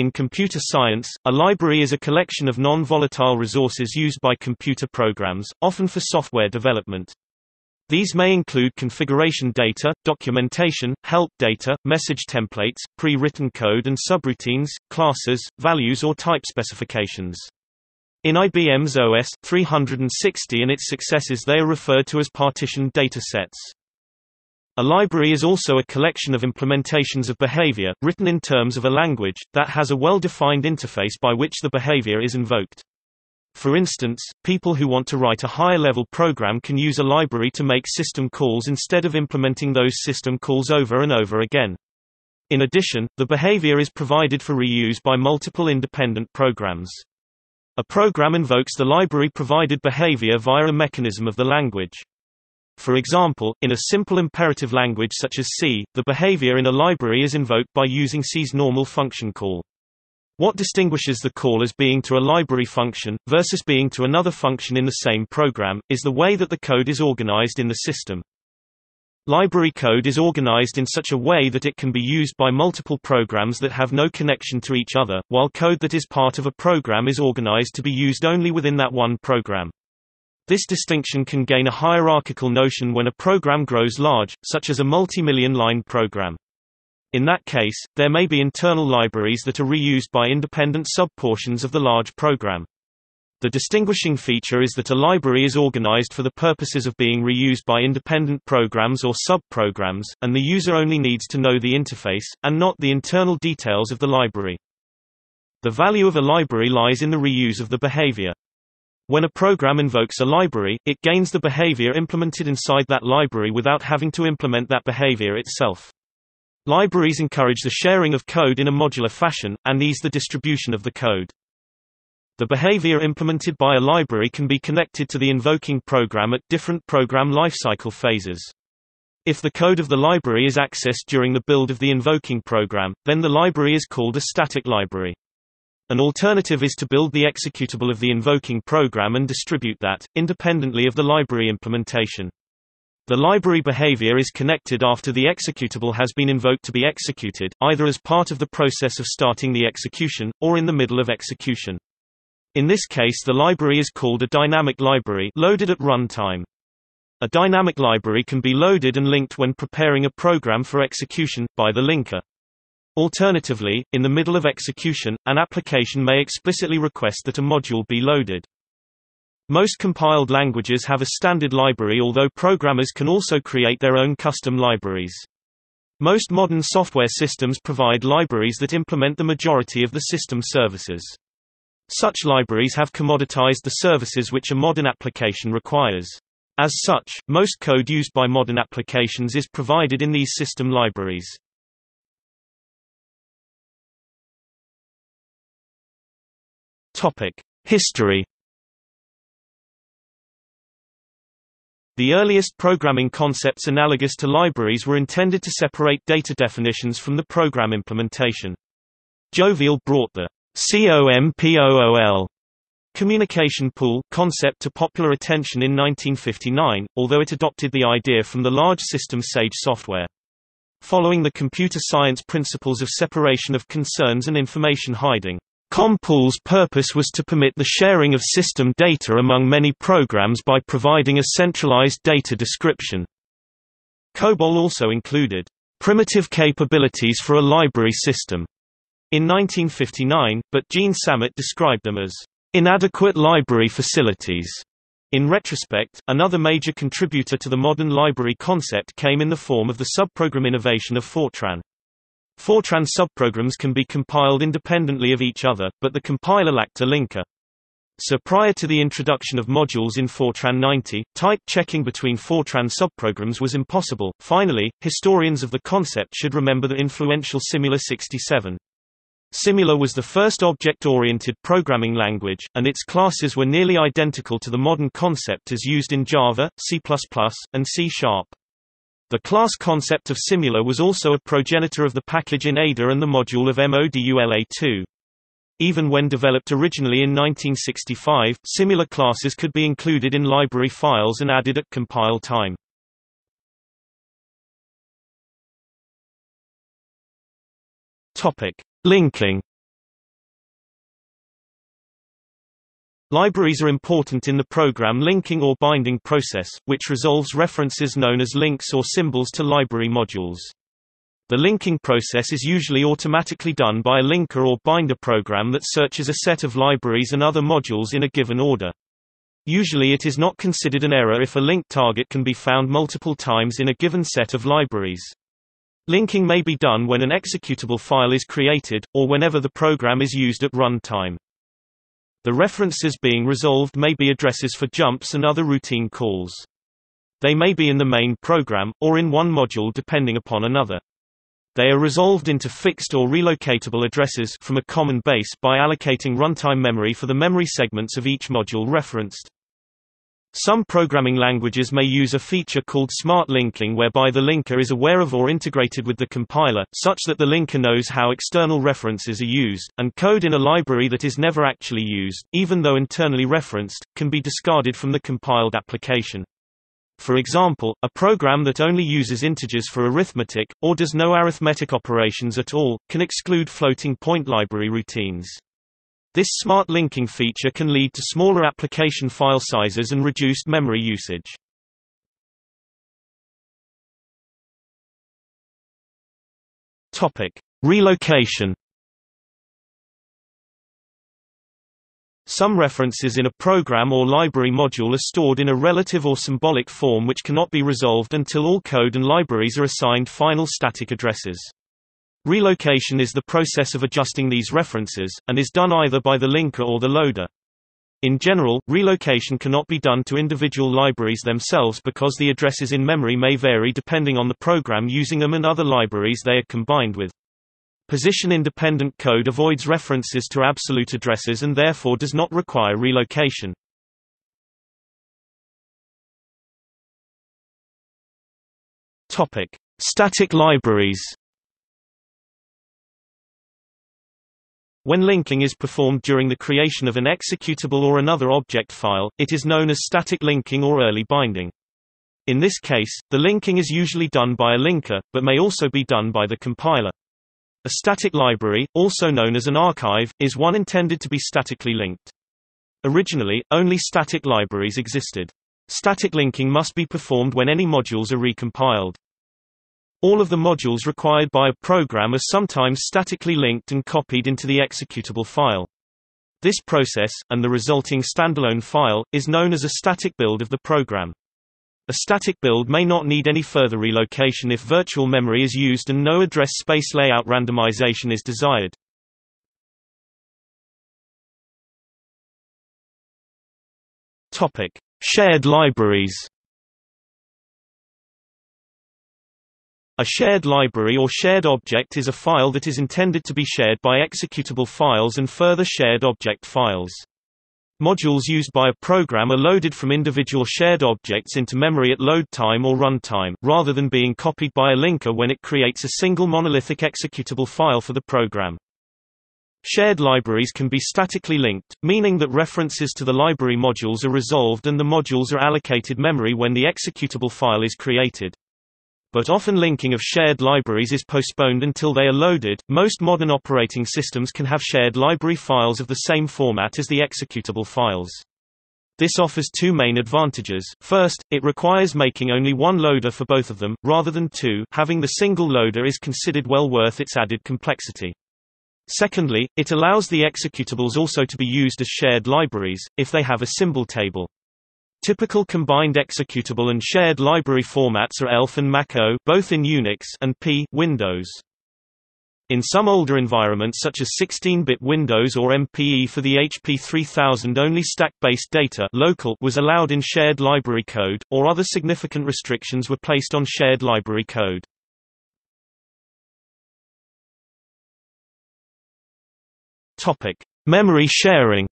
In computer science, a library is a collection of non-volatile resources used by computer programs, often for software development. These may include configuration data, documentation, help data, message templates, pre-written code and subroutines, classes, values or type specifications. In IBM's OS 360 and its successors they are referred to as partitioned datasets. A library is also a collection of implementations of behavior, written in terms of a language, that has a well-defined interface by which the behavior is invoked. For instance, people who want to write a higher-level program can use a library to make system calls instead of implementing those system calls over and over again. In addition, the behavior is provided for reuse by multiple independent programs. A program invokes the library-provided behavior via a mechanism of the language. For example, in a simple imperative language such as C, the behavior in a library is invoked by using C's normal function call. What distinguishes the call as being to a library function, versus being to another function in the same program, is the way that the code is organized in the system. Library code is organized in such a way that it can be used by multiple programs that have no connection to each other, while code that is part of a program is organized to be used only within that one program. This distinction can gain a hierarchical notion when a program grows large, such as a multi-million-line program. In that case, there may be internal libraries that are reused by independent subportions of the large program. The distinguishing feature is that a library is organized for the purposes of being reused by independent programs or subprograms, and the user only needs to know the interface, and not the internal details of the library. The value of a library lies in the reuse of the behavior. When a program invokes a library, it gains the behavior implemented inside that library without having to implement that behavior itself. Libraries encourage the sharing of code in a modular fashion, and ease the distribution of the code. The behavior implemented by a library can be connected to the invoking program at different program lifecycle phases. If the code of the library is accessed during the build of the invoking program, then the library is called a static library. An alternative is to build the executable of the invoking program and distribute that, independently of the library implementation. The library behavior is connected after the executable has been invoked to be executed, either as part of the process of starting the execution, or in the middle of execution. In this case the library is called a dynamic library, loaded at runtime. A dynamic library can be loaded and linked when preparing a program for execution, by the linker. Alternatively, in the middle of execution, an application may explicitly request that a module be loaded. Most compiled languages have a standard library, although programmers can also create their own custom libraries. Most modern software systems provide libraries that implement the majority of the system services. Such libraries have commoditized the services which a modern application requires. As such, most code used by modern applications is provided in these system libraries. History. The earliest programming concepts analogous to libraries were intended to separate data definitions from the program implementation. Jovial brought the COMPOOL communication pool concept to popular attention in 1959, although it adopted the idea from the large system SAGE software. Following the computer science principles of separation of concerns and information hiding, COMPOOL's purpose was to permit the sharing of system data among many programs by providing a centralized data description. COBOL also included primitive capabilities for a library system in 1959, but Jean Samet described them as inadequate library facilities. In retrospect, another major contributor to the modern library concept came in the form of the subprogram innovation of Fortran. Fortran subprograms can be compiled independently of each other, but the compiler lacked a linker. So prior to the introduction of modules in Fortran 90, type checking between Fortran subprograms was impossible. Finally, historians of the concept should remember the influential Simula 67. Simula was the first object-oriented programming language, and its classes were nearly identical to the modern concept as used in Java, C++, and C#. The class concept of Simula was also a progenitor of the package in Ada and the module of MODULA2. Even when developed originally in 1965, Simula classes could be included in library files and added at compile time. Linking. Libraries are important in the program linking or binding process, which resolves references known as links or symbols to library modules. The linking process is usually automatically done by a linker or binder program that searches a set of libraries and other modules in a given order. Usually it is not considered an error if a link target can be found multiple times in a given set of libraries. Linking may be done when an executable file is created, or whenever the program is used at runtime. The references being resolved may be addresses for jumps and other routine calls. They may be in the main program, or in one module depending upon another. They are resolved into fixed or relocatable addresses from a common base by allocating runtime memory for the memory segments of each module referenced. Some programming languages may use a feature called smart linking, whereby the linker is aware of or integrated with the compiler, such that the linker knows how external references are used, and code in a library that is never actually used, even though internally referenced, can be discarded from the compiled application. For example, a program that only uses integers for arithmetic, or does no arithmetic operations at all, can exclude floating-point library routines. This smart linking feature can lead to smaller application file sizes and reduced memory usage. Relocation. Some references in a program or library module are stored in a relative or symbolic form which cannot be resolved until all code and libraries are assigned final static addresses. Relocation is the process of adjusting these references, and is done either by the linker or the loader. In general, relocation cannot be done to individual libraries themselves because the addresses in memory may vary depending on the program using them and other libraries they are combined with. Position-independent code avoids references to absolute addresses and therefore does not require relocation. Topic: Static libraries. When linking is performed during the creation of an executable or another object file, it is known as static linking or early binding. In this case, the linking is usually done by a linker, but may also be done by the compiler. A static library, also known as an archive, is one intended to be statically linked. Originally, only static libraries existed. Static linking must be performed when any modules are recompiled. All of the modules required by a program are sometimes statically linked and copied into the executable file. This process, and the resulting standalone file, is known as a static build of the program. A static build may not need any further relocation if virtual memory is used and no address space layout randomization is desired. Topic: Shared libraries. A shared library or shared object is a file that is intended to be shared by executable files and further shared object files. Modules used by a program are loaded from individual shared objects into memory at load time or run time, rather than being copied by a linker when it creates a single monolithic executable file for the program. Shared libraries can be statically linked, meaning that references to the library modules are resolved and the modules are allocated memory when the executable file is created. But often linking of shared libraries is postponed until they are loaded. Most modern operating systems can have shared library files of the same format as the executable files. This offers two main advantages. First, it requires making only one loader for both of them, rather than two. Having the single loader is considered well worth its added complexity. Secondly, it allows the executables also to be used as shared libraries, if they have a symbol table. Typical combined executable and shared library formats are ELF and macOS, both in Unix, and P Windows. In some older environments such as 16-bit Windows or MPE for the HP 3000, only stack-based data local was allowed in shared library code, or other significant restrictions were placed on shared library code. Topic: Memory sharing.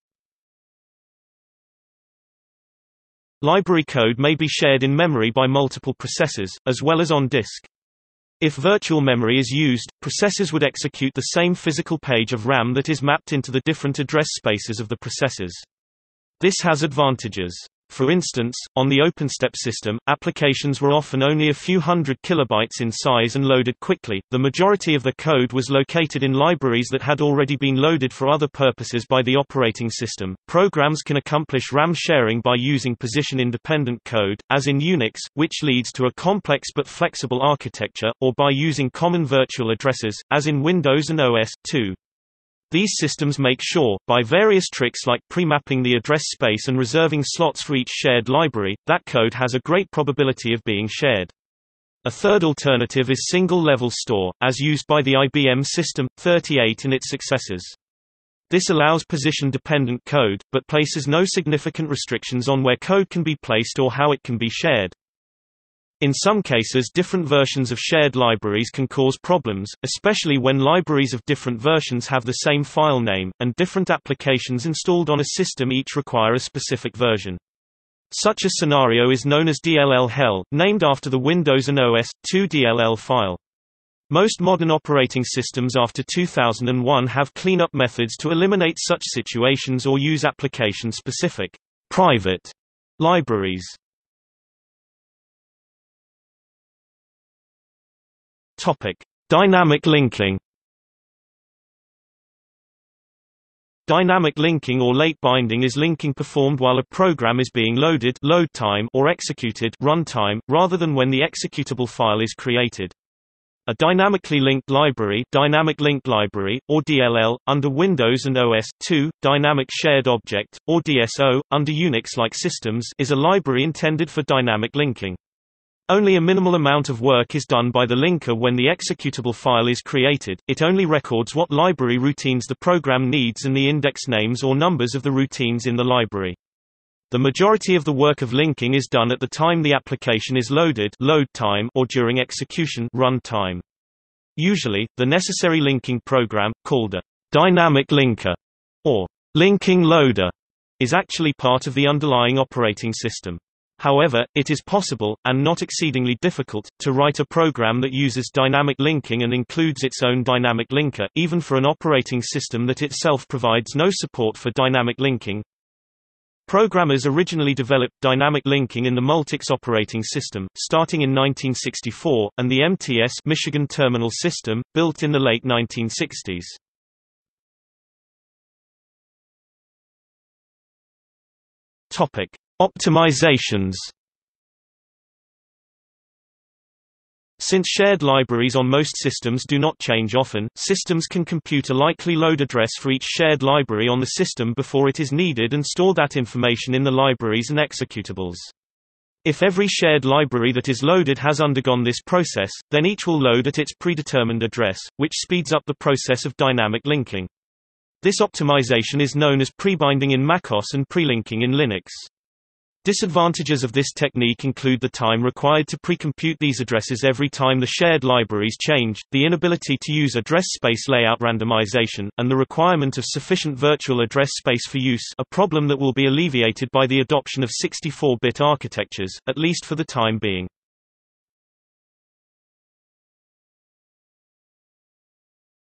Library code may be shared in memory by multiple processors, as well as on disk. If virtual memory is used, processors would execute the same physical page of RAM that is mapped into the different address spaces of the processors. This has advantages. For instance, on the OpenStep system, applications were often only a few hundred kilobytes in size and loaded quickly. The majority of the code was located in libraries that had already been loaded for other purposes by the operating system. Programs can accomplish RAM sharing by using position-independent code, as in Unix, which leads to a complex but flexible architecture, or by using common virtual addresses, as in Windows and OS/2. These systems make sure, by various tricks like pre-mapping the address space and reserving slots for each shared library, that code has a great probability of being shared. A third alternative is single-level store, as used by the IBM System 38 and its successors. This allows position-dependent code, but places no significant restrictions on where code can be placed or how it can be shared. In some cases, different versions of shared libraries can cause problems, especially when libraries of different versions have the same file name, and different applications installed on a system each require a specific version. Such a scenario is known as DLL-hell, named after the Windows and OS/2 DLL file. Most modern operating systems after 2001 have cleanup methods to eliminate such situations or use application-specific private libraries. Dynamic linking. Dynamic linking or late binding is linking performed while a program is being loaded load time or executed run time, rather than when the executable file is created. A dynamically linked library, dynamic linked library, or DLL, under Windows and OS/2, dynamic shared object, or DSO, under Unix-like systems, is a library intended for dynamic linking. Only a minimal amount of work is done by the linker when the executable file is created. It only records what library routines the program needs and the index names or numbers of the routines in the library. The majority of the work of linking is done at the time the application is loaded, load time, or during execution, run time. Usually, the necessary linking program, called a dynamic linker or linking loader, is actually part of the underlying operating system. However, it is possible, and not exceedingly difficult, to write a program that uses dynamic linking and includes its own dynamic linker, even for an operating system that itself provides no support for dynamic linking. Programmers originally developed dynamic linking in the Multics operating system, starting in 1964, and the MTS Michigan Terminal System, built in the late 1960s. Optimizations. Since shared libraries on most systems do not change often, systems can compute a likely load address for each shared library on the system before it is needed and store that information in the libraries and executables. If every shared library that is loaded has undergone this process, then each will load at its predetermined address, which speeds up the process of dynamic linking. This optimization is known as prebinding in macOS and prelinking in Linux. Disadvantages of this technique include the time required to precompute these addresses every time the shared libraries change, the inability to use address space layout randomization, and the requirement of sufficient virtual address space for use, a problem that will be alleviated by the adoption of 64-bit architectures, at least for the time being.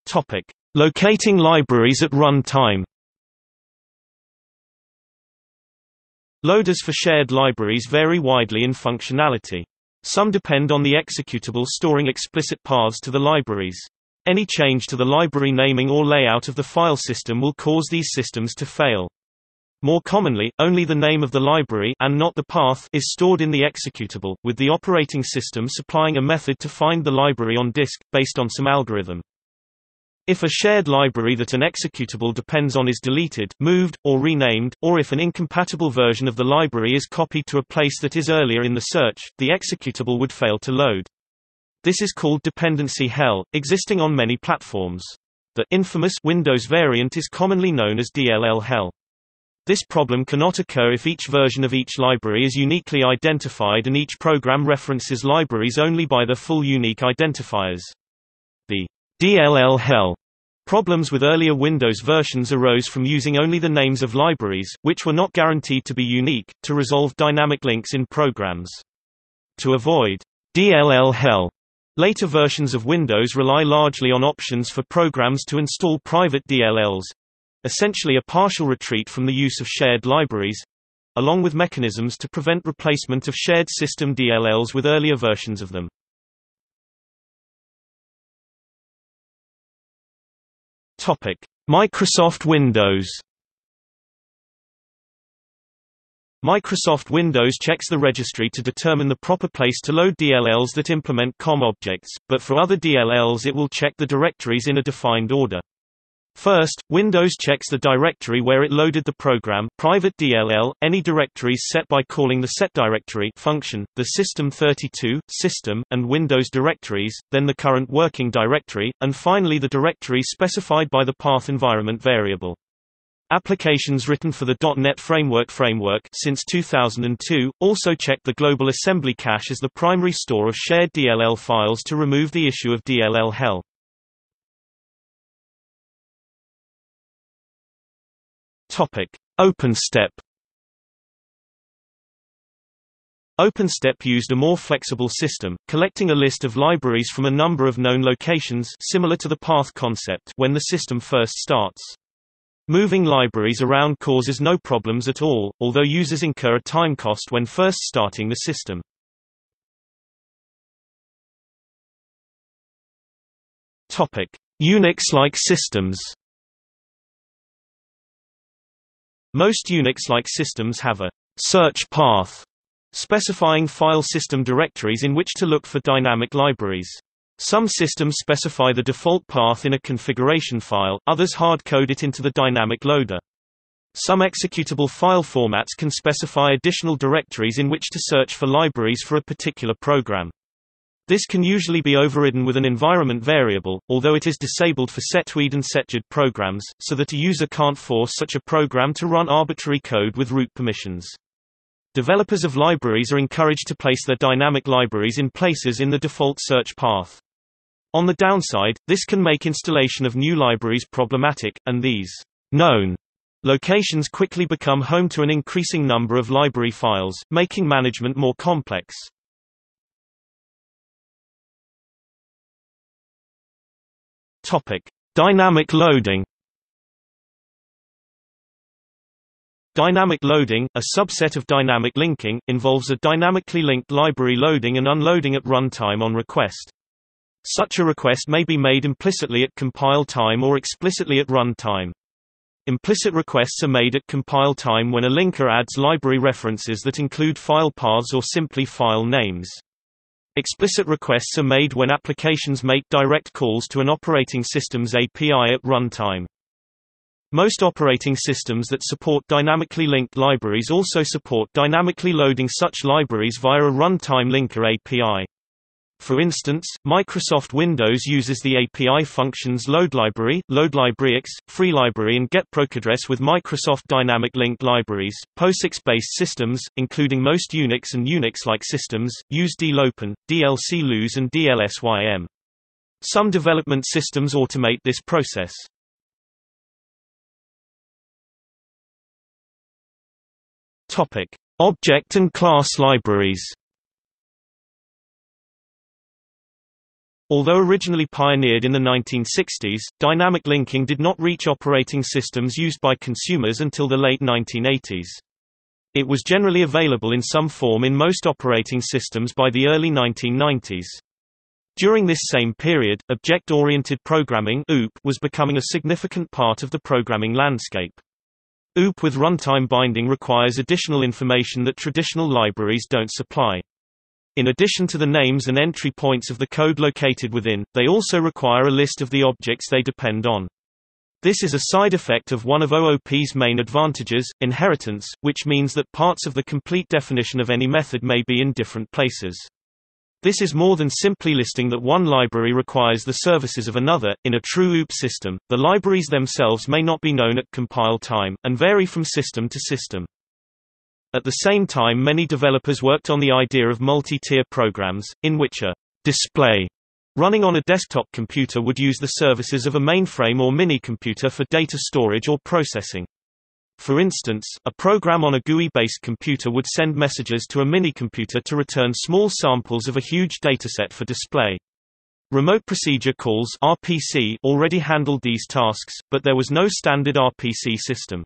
Topic: Locating libraries at run time. Loaders for shared libraries vary widely in functionality. Some depend on the executable storing explicit paths to the libraries. Any change to the library naming or layout of the file system will cause these systems to fail. More commonly, only the name of the library and not the path is stored in the executable, with the operating system supplying a method to find the library on disk, based on some algorithm. If a shared library that an executable depends on is deleted, moved, or renamed, or if an incompatible version of the library is copied to a place that is earlier in the search, the executable would fail to load. This is called dependency hell, existing on many platforms. The infamous Windows variant is commonly known as DLL hell. This problem cannot occur if each version of each library is uniquely identified and each program references libraries only by their full unique identifiers. The DLL hell problems with earlier Windows versions arose from using only the names of libraries, which were not guaranteed to be unique, to resolve dynamic links in programs. To avoid DLL hell, later versions of Windows rely largely on options for programs to install private DLLs, essentially a partial retreat from the use of shared libraries, along with mechanisms to prevent replacement of shared system DLLs with earlier versions of them. Microsoft Windows. Microsoft Windows checks the registry to determine the proper place to load DLLs that implement COM objects, but for other DLLs it will check the directories in a defined order. First, Windows checks the directory where it loaded the program, private DLL, any directories set by calling the setDirectory function, the system32, system, and Windows directories, then the current working directory, and finally the directory specified by the path environment variable. Applications written for the .NET Framework since 2002 also check the global assembly cache as the primary store of shared DLL files to remove the issue of DLL hell. Topic: OpenStep. OpenStep used a more flexible system, collecting a list of libraries from a number of known locations, similar to the path concept, when the system first starts. Moving libraries around causes no problems at all, although users incur a time cost when first starting the system. Topic: Unix-like systems. Most Unix-like systems have a search path specifying file system directories in which to look for dynamic libraries. Some systems specify the default path in a configuration file, others hard-code it into the dynamic loader. Some executable file formats can specify additional directories in which to search for libraries for a particular program. This can usually be overridden with an environment variable, although it is disabled for setweed and setjid programs, so that a user can't force such a program to run arbitrary code with root permissions. Developers of libraries are encouraged to place their dynamic libraries in places in the default search path. On the downside, this can make installation of new libraries problematic, and these known locations quickly become home to an increasing number of library files, making management more complex. Topic: Dynamic loading. Dynamic loading, a subset of dynamic linking, involves a dynamically linked library loading and unloading at runtime on request. Such a request may be made implicitly at compile time or explicitly at runtime. Implicit requests are made at compile time when a linker adds library references that include file paths or simply file names. Explicit requests are made when applications make direct calls to an operating system's API at runtime. Most operating systems that support dynamically linked libraries also support dynamically loading such libraries via a runtime linker API. For instance, Microsoft Windows uses the API functions loadLibrary, loadLibrarix, freeLibrary and getProcAddress with Microsoft Dynamic Linked Libraries. POSIX-based systems, including most Unix and Unix-like systems, use DLopen, DLCLoose and DLSYM. Some development systems automate this process. Topic: Object and class libraries. Although originally pioneered in the 1960s, dynamic linking did not reach operating systems used by consumers until the late 1980s. It was generally available in some form in most operating systems by the early 1990s. During this same period, object-oriented programming was becoming a significant part of the programming landscape. OOP with runtime binding requires additional information that traditional libraries don't supply. In addition to the names and entry points of the code located within, they also require a list of the objects they depend on. This is a side effect of one of OOP's main advantages, inheritance, which means that parts of the complete definition of any method may be in different places. This is more than simply listing that one library requires the services of another. In a true OOP system, the libraries themselves may not be known at compile time, and vary from system to system. At the same time, many developers worked on the idea of multi-tier programs, in which a display running on a desktop computer would use the services of a mainframe or mini-computer for data storage or processing. For instance, a program on a GUI-based computer would send messages to a minicomputer to return small samples of a huge dataset for display. Remote procedure calls (RPC) already handled these tasks, but there was no standard RPC system.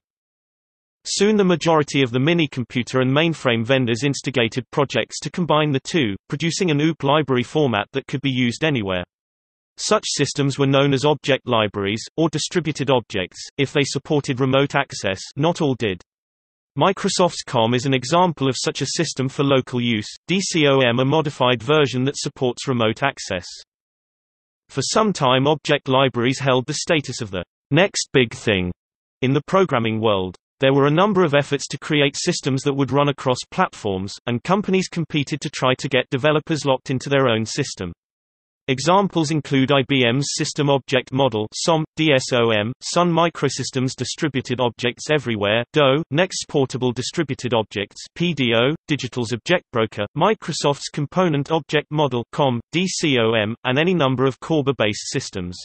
Soon the majority of the minicomputer and mainframe vendors instigated projects to combine the two, producing an OOP library format that could be used anywhere. Such systems were known as object libraries, or distributed objects, if they supported remote access. Not all did. Microsoft's COM is an example of such a system for local use, DCOM a modified version that supports remote access. For some time object libraries held the status of the next big thing in the programming world. There were a number of efforts to create systems that would run across platforms, and companies competed to try to get developers locked into their own system. Examples include IBM's System Object Model (SOM), DSOM, Sun Microsystems Distributed Objects Everywhere (DOE), Next Portable Distributed Objects (PDO), Digital's Object Broker, Microsoft's Component Object Model (COM), DCOM, and any number of Corba-based systems.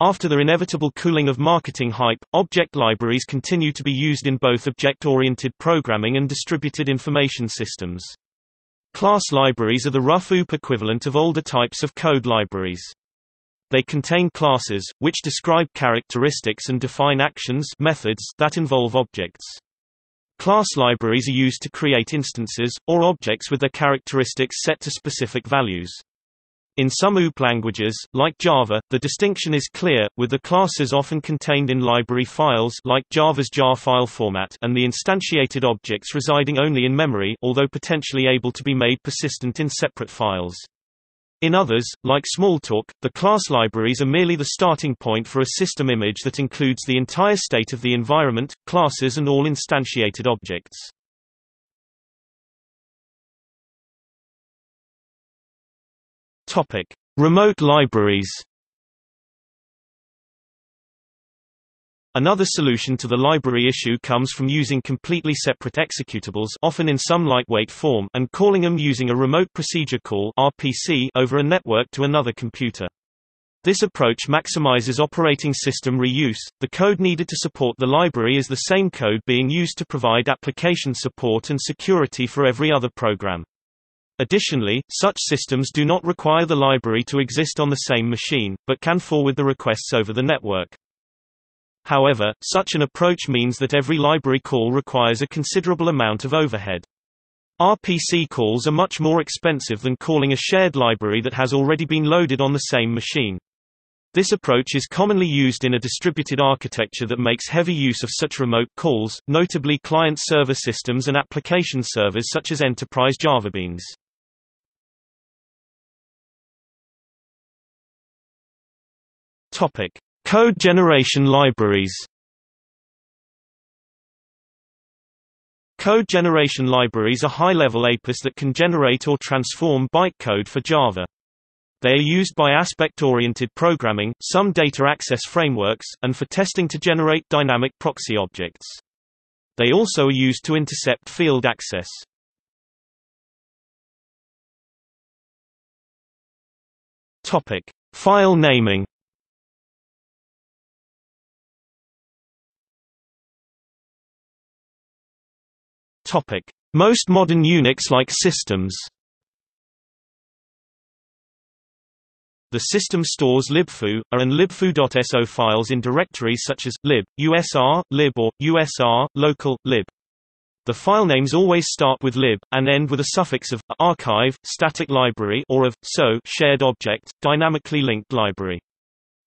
After the inevitable cooling of marketing hype, object libraries continue to be used in both object-oriented programming and distributed information systems. Class libraries are the rough OOP equivalent of older types of code libraries. They contain classes, which describe characteristics and define actions methods that involve objects. Class libraries are used to create instances, or objects with their characteristics set to specific values. In some OOP languages, like Java, the distinction is clear, with the classes often contained in library files like Java's jar file format and the instantiated objects residing only in memory, although potentially able to be made persistent in separate files. In others, like Smalltalk, the class libraries are merely the starting point for a system image that includes the entire state of the environment, classes and all instantiated objects. Topic: Remote libraries. Another solution to the library issue comes from using completely separate executables, often in some lightweight form, and calling them using a remote procedure call (RPC) over a network to another computer. This approach maximizes operating system reuse. The code needed to support the library is the same code being used to provide application support and security for every other program. Additionally, such systems do not require the library to exist on the same machine, but can forward the requests over the network. However, such an approach means that every library call requires a considerable amount of overhead. RPC calls are much more expensive than calling a shared library that has already been loaded on the same machine. This approach is commonly used in a distributed architecture that makes heavy use of such remote calls, notably client-server systems and application servers such as enterprise JavaBeans. Topic: Code generation libraries. Code generation libraries are high-level APIs that can generate or transform bytecode for Java. They are used by aspect-oriented programming, some data access frameworks, and for testing to generate dynamic proxy objects. They also are used to intercept field access. Topic: File naming. Topic: Most modern Unix-like systems. The system stores libfoo, AR and libfoo.so files in directories such as lib, usr, lib or usr, local, lib. The filenames always start with lib, and end with a suffix of, archive, static library or of, so, shared object, dynamically linked library.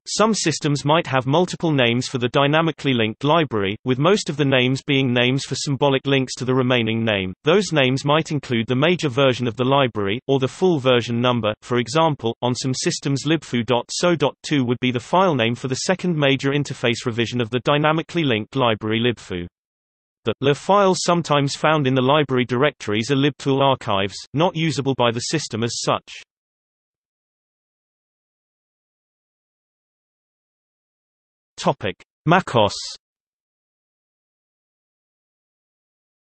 Some systems might have multiple names for the dynamically linked library, with most of the names being names for symbolic links to the remaining name. Those names might include the major version of the library, or the full version number. For example, on some systems libfoo.so.2 would be the filename for the second major interface revision of the dynamically linked library libfoo. The .lar files sometimes found in the library directories are libtool archives, not usable by the system as such. Topic: macOS.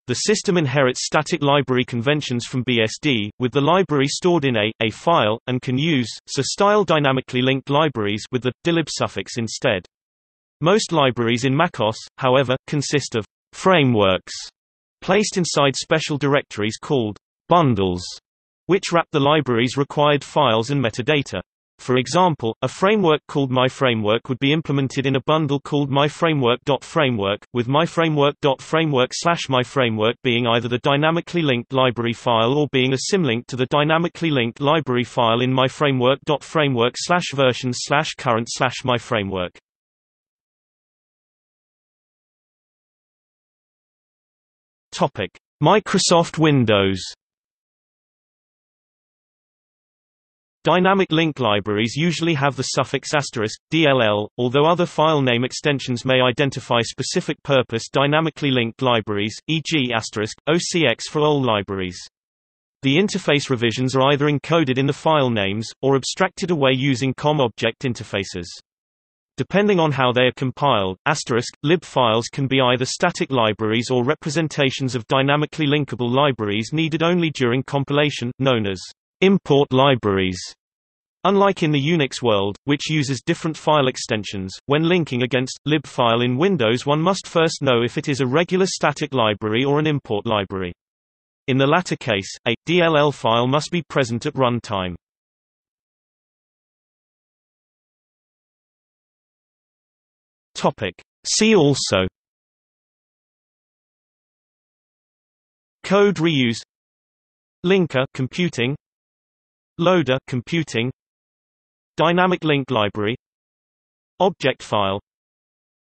The system inherits static library conventions from BSD, with the library stored in a file, and can use so style dynamically linked libraries with the .dlib suffix instead. Most libraries in macOS, however, consist of frameworks placed inside special directories called bundles, which wrap the library's required files and metadata. For example, a framework called myFramework would be implemented in a bundle called myFramework.framework, with myFramework.framework/myFramework being either the dynamically linked library file or being a symlink to the dynamically linked library file in myFramework.framework/versions/current/myFramework. Topic: Microsoft Windows. Dynamic link libraries usually have the suffix *DLL, although other file name extensions may identify specific purpose dynamically linked libraries, e.g. *OCX for all libraries. The interface revisions are either encoded in the file names, or abstracted away using COM object interfaces. Depending on how they are compiled, lib files can be either static libraries or representations of dynamically linkable libraries needed only during compilation, known as import libraries. Unlike in the Unix world, which uses different file extensions, when linking against lib file in Windows, one must first know if it is a regular static library or an import library. In the latter case, a DLL file must be present at runtime. Topic: See also. Code reuse. Linker computing. Loader computing. Dynamic link library. Object file.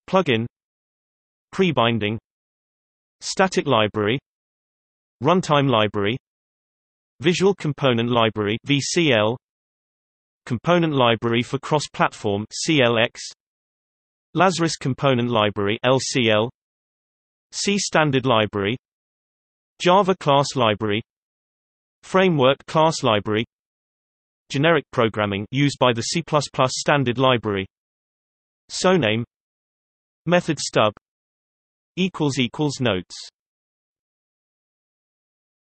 Plugin. Prebinding. Static library. Runtime library. Visual component library (VCL). Component library for cross-platform (CLX). Lazarus component library (LCL). C standard library. Java class library. Framework class library. Generic programming used by the C++ standard library. Soname. Method stub. == Notes